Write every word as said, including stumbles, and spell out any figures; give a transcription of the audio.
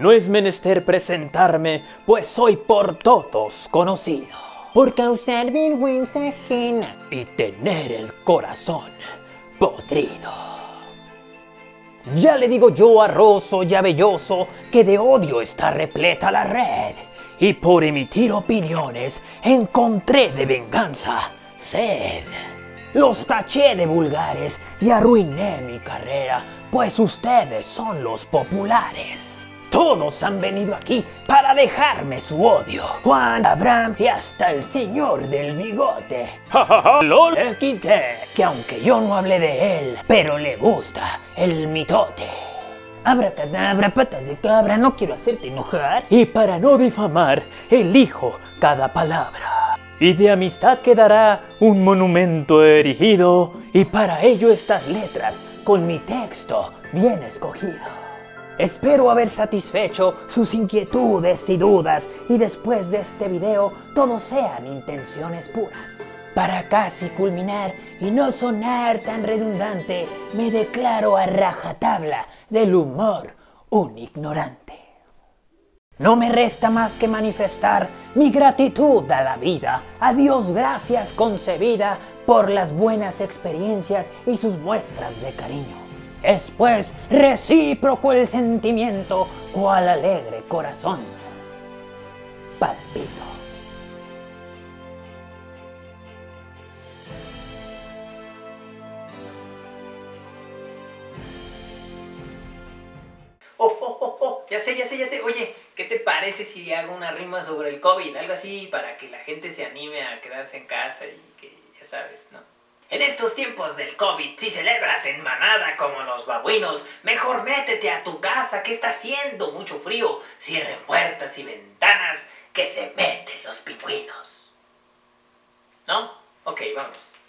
No es menester presentarme, pues soy por todos conocido. Por causar vergüenza ajena. Y tener el corazón podrido. Ya le digo yo a roso y a velloso que de odio está repleta la red. Y por emitir opiniones encontré de venganza sed. Los taché de vulgares y arruiné mi carrera, pues ustedes son los populares. Todos han venido aquí para dejarme su odio. Juan, Abraham y hasta el señor del bigote. Lol, le quité, que aunque yo no hablé de él, pero le gusta el mitote. Abracadabra, patas de cabra, no quiero hacerte enojar. Y para no difamar, elijo cada palabra. Y de amistad quedará un monumento erigido, y para ello estas letras con mi texto bien escogido. Espero haber satisfecho sus inquietudes y dudas, y después de este video todo sean intenciones puras. Para casi culminar y no sonar tan redundante, me declaro a rajatabla del humor un ignorante. No me resta más que manifestar mi gratitud a la vida, a Dios gracias concebida por las buenas experiencias y sus muestras de cariño. Es pues recíproco el sentimiento, cual alegre corazón palpito. Oh, oh, oh, oh, ya sé, ya sé, ya sé. Oye, ¿qué te parece si hago una rima sobre el COVID? Algo así para que la gente se anime a quedarse en casa y que ya sabes, ¿no? En estos tiempos del COVID, si celebras en manada como los babuinos, mejor métete a tu casa que está haciendo mucho frío. Cierren puertas y ventanas que se meten los pingüinos. ¿No? Ok, vamos.